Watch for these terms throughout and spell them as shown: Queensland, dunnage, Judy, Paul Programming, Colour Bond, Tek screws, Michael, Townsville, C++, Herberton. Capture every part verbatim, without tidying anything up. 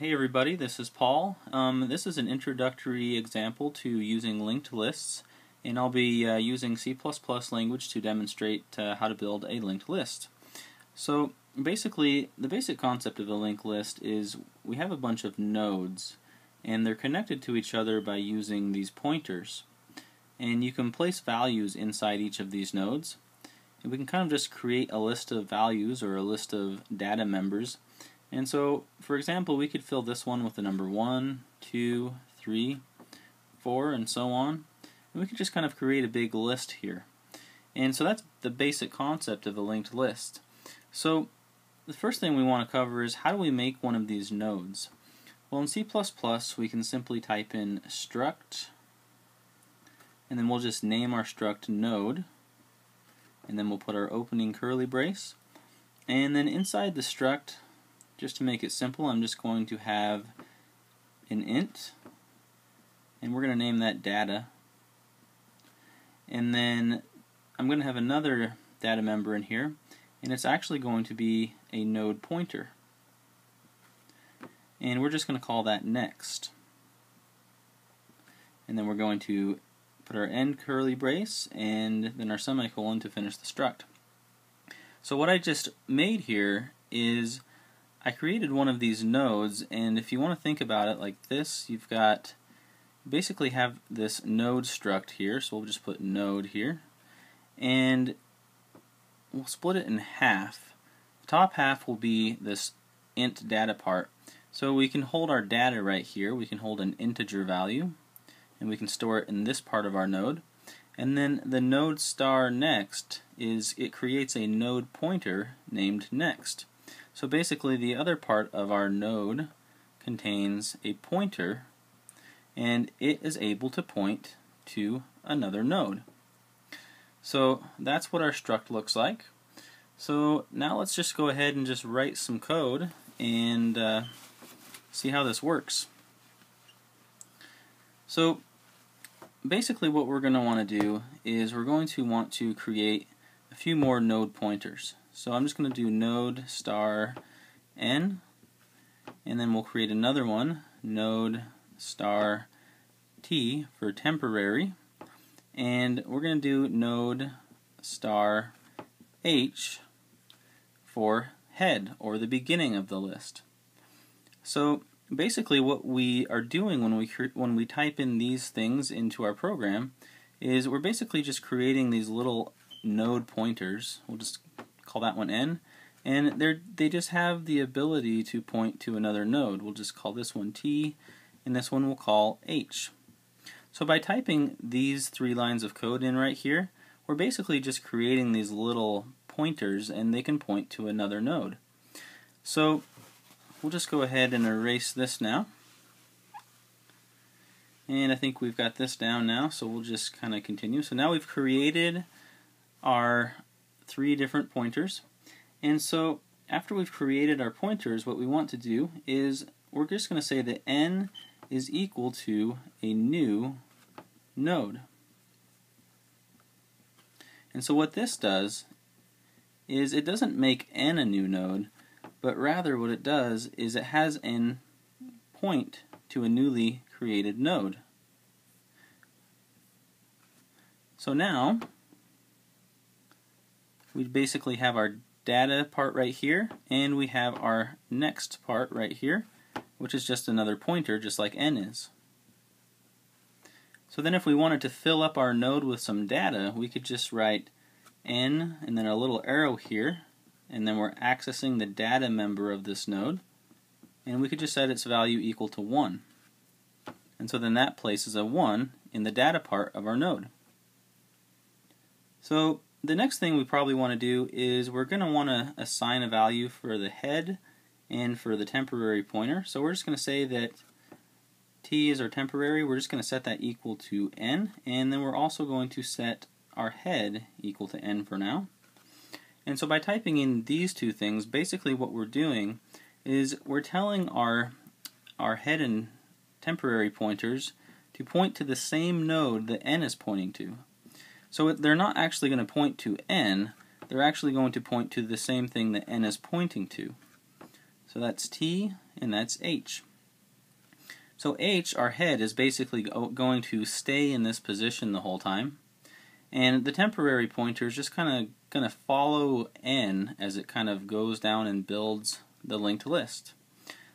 Hey everybody, this is Paul. Um, this is an introductory example to using linked lists, and I'll be uh, using C plus plus language to demonstrate uh, how to build a linked list. So basically, the basic concept of a linked list is we have a bunch of nodes, and they're connected to each other by using these pointers. And you can place values inside each of these nodes, and we can kind of just create a list of values or a list of data members. And so, for example, we could fill this one with the number one, two, three, four, and so on. And we could just kind of create a big list here. And so that's the basic concept of a linked list. So the first thing we want to cover is how do we make one of these nodes? Well, in C plus plus we can simply type in struct, and then we'll just name our struct node, and then we'll put our opening curly brace. And then inside the struct, just to make it simple, I'm just going to have an int, and we're going to name that data. And then I'm going to have another data member in here, and it's actually going to be a node pointer. And we're just going to call that next. And then we're going to put our end curly brace and then our semicolon to finish the struct. So what I just made here is I created one of these nodes, and if you want to think about it like this, you've got basically have this node struct here, so we'll just put node here, and we'll split it in half. The top half will be this int data part, so we can hold our data right here. We can hold an integer value, and we can store it in this part of our node. And then the node star next is it creates a node pointer named next. So basically the other part of our node contains a pointer, and it is able to point to another node. So that's what our struct looks like. So now let's just go ahead and just write some code and uh, see how this works. So basically what we're going to want to do is we're going to want to create a few more node pointers. So I'm just going to do node star n, and then we'll create another one, node star t for temporary, and we're going to do node star h for head, or the beginning of the list. So basically what we are doing when we, when we type in these things into our program is we're basically just creating these little node pointers. We'll just call that one n, and they they just have the ability to point to another node. We'll just call this one t, and this one we'll call h. So by typing these three lines of code in right here, we're basically just creating these little pointers, and they can point to another node. So we'll just go ahead and erase this now. And I think we've got this down now, so we'll just kind of continue. So now we've created our three different pointers, and so after we've created our pointers, what we want to do is we're just going to say that n is equal to a new node. And so what this does is it doesn't make n a new node, but rather what it does is it has n point to a newly created node. So now we basically have our data part right here, and we have our next part right here, which is just another pointer, just like n is. So then if we wanted to fill up our node with some data, we could just write n and then a little arrow here, and then we're accessing the data member of this node, and we could just set its value equal to one. And so then that places a one in the data part of our node. So the next thing we probably want to do is we're going to want to assign a value for the head and for the temporary pointer. So we're just going to say that t is our temporary. We're just going to set that equal to n, and then we're also going to set our head equal to n for now. And so by typing in these two things, basically what we're doing is we're telling our, our head and temporary pointers to point to the same node that n is pointing to. So they're not actually going to point to n, they're actually going to point to the same thing that n is pointing to. So that's t and that's h. So H, our head, is basically go going to stay in this position the whole time, and the temporary pointer is just kind of going to follow N as it kind of goes down and builds the linked list.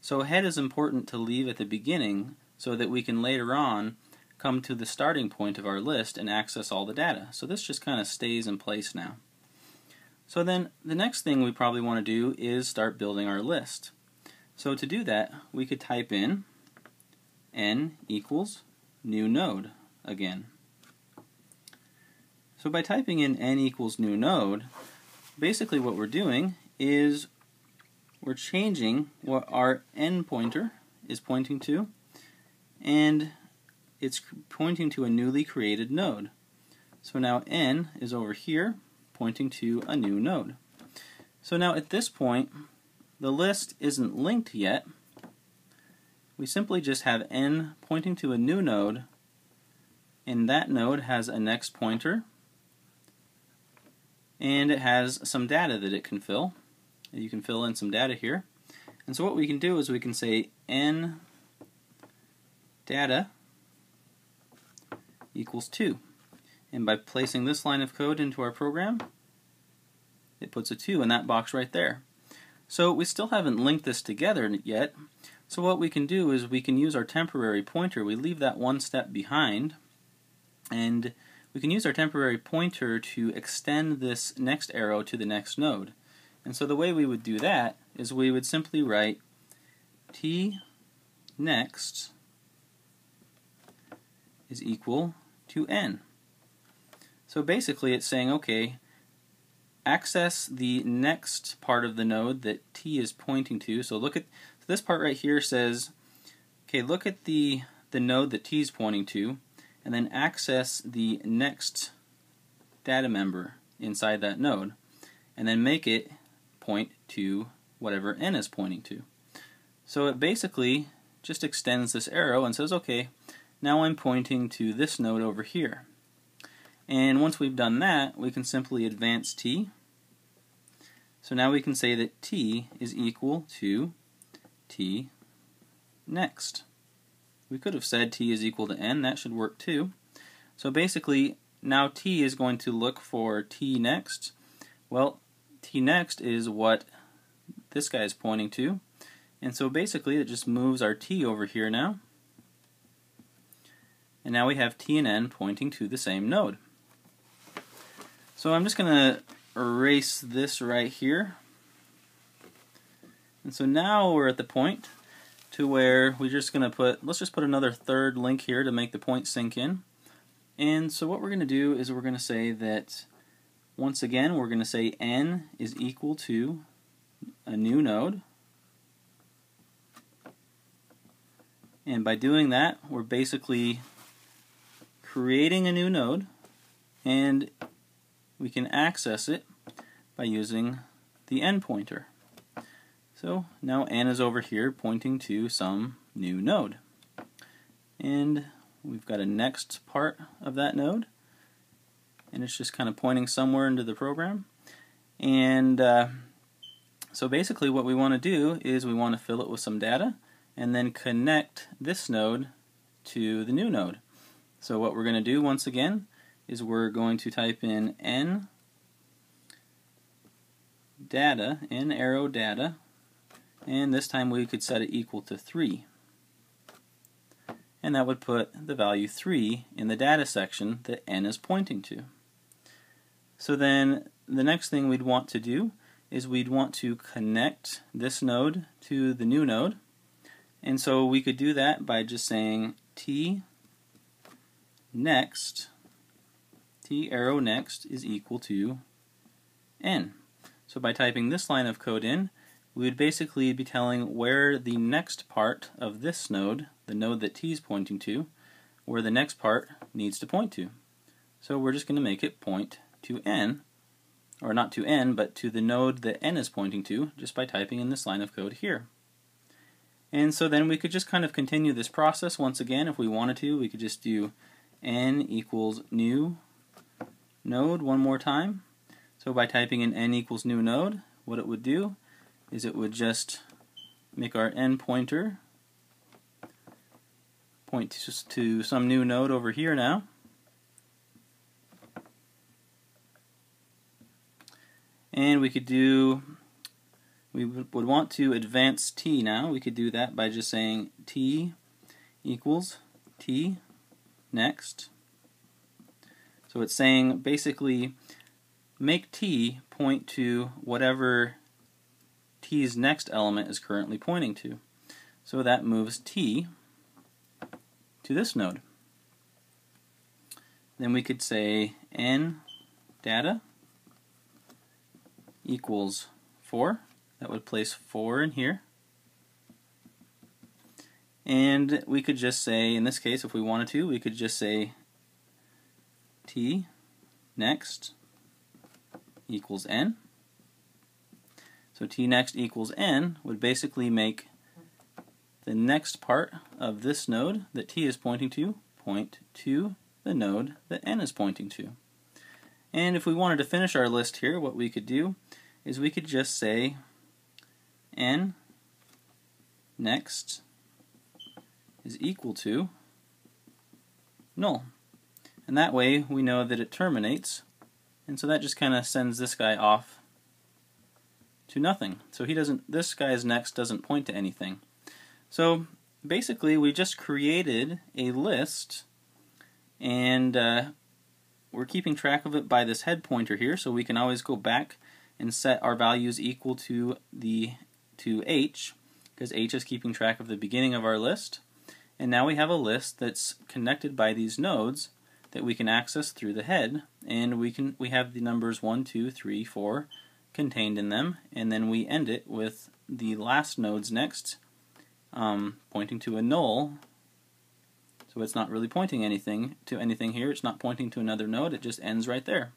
So head is important to leave at the beginning so that we can later on come to the starting point of our list and access all the data. So this just kind of stays in place now. So then the next thing we probably want to do is start building our list. So to do that, we could type in n equals new node again. So by typing in n equals new node, basically what we're doing is we're changing what our n pointer is pointing to, and it's pointing to a newly created node. So now n is over here pointing to a new node. So now at this point the list isn't linked yet. We simply just have n pointing to a new node, and that node has a next pointer, and it has some data that it can fill. You can fill in some data here. And so what we can do is we can say n data equals two. And by placing this line of code into our program, it puts a two in that box right there. So we still haven't linked this together yet. So what we can do is we can use our temporary pointer. We leave that one step behind, and we can use our temporary pointer to extend this next arrow to the next node. And so the way we would do that is we would simply write t next is equal to n. So basically it's saying, okay, access the next part of the node that t is pointing to. So look at so this part right here says, okay, look at the the node that t is pointing to, and then access the next data member inside that node, and then make it point to whatever n is pointing to. So it basically just extends this arrow and says, okay, now I'm pointing to this node over here. And once we've done that, we can simply advance t. So now we can say that t is equal to t next. We could have said t is equal to n, that should work too. So basically now t is going to look for t next. Well, t next is what this guy is pointing to, and so basically it just moves our t over here now, and now we have t and n pointing to the same node. So I'm just going to erase this right here, and so now we're at the point to where we're just going to put, let's just put another third link here to make the point sink in. And so what we're going to do is we're going to say that, once again, we're going to say n is equal to a new node, and by doing that we're basically creating a new node, and we can access it by using the n pointer. So now n is over here pointing to some new node, and we've got a next part of that node, and it's just kind of pointing somewhere into the program. And uh, so basically what we want to do is we want to fill it with some data and then connect this node to the new node. So what we're going to do once again is we're going to type in n data, n arrow data, and this time we could set it equal to three, and that would put the value three in the data section that n is pointing to. So then the next thing we'd want to do is we'd want to connect this node to the new node, and so we could do that by just saying t next, t arrow next is equal to n. So by typing this line of code in, we would basically be telling where the next part of this node, the node that t is pointing to, where the next part needs to point to. So we're just going to make it point to n, or not to n, but to the node that n is pointing to, just by typing in this line of code here. And so then we could just kind of continue this process once again if we wanted to. We could just do n equals new node one more time. So by typing in n equals new node, what it would do is it would just make our n pointer point to some new node over here now. And we could do, we would want to advance t now. We could do that by just saying t equals t next. So it's saying basically make t point to whatever t's next element is currently pointing to. So that moves t to this node. Then we could say n data equals four. That would place four in here. And we could just say, in this case, if we wanted to, we could just say t next equals n. So t next equals n would basically make the next part of this node that t is pointing to point to the node that n is pointing to. And if we wanted to finish our list here, what we could do is we could just say n next is equal to null. And that way we know that it terminates, and so that just kind of sends this guy off to nothing. So he doesn't, this guy's next doesn't point to anything. So basically we just created a list, and uh, we're keeping track of it by this head pointer here, so we can always go back and set our values equal to the to h, because h is keeping track of the beginning of our list. And now we have a list that's connected by these nodes that we can access through the head, and we can we have the numbers one, two, three, four contained in them, and then we end it with the last nodes next um, pointing to a null. So it's not really pointing anything to anything here. It's not pointing to another node. It just ends right there.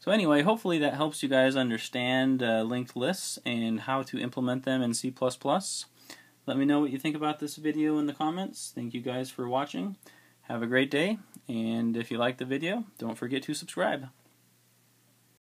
So anyway, hopefully that helps you guys understand uh, linked lists and how to implement them in C plus plus. Let me know what you think about this video in the comments. Thank you guys for watching. Have a great day, and if you like the video, don't forget to subscribe.